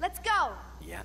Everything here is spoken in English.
Let's go! Yeah.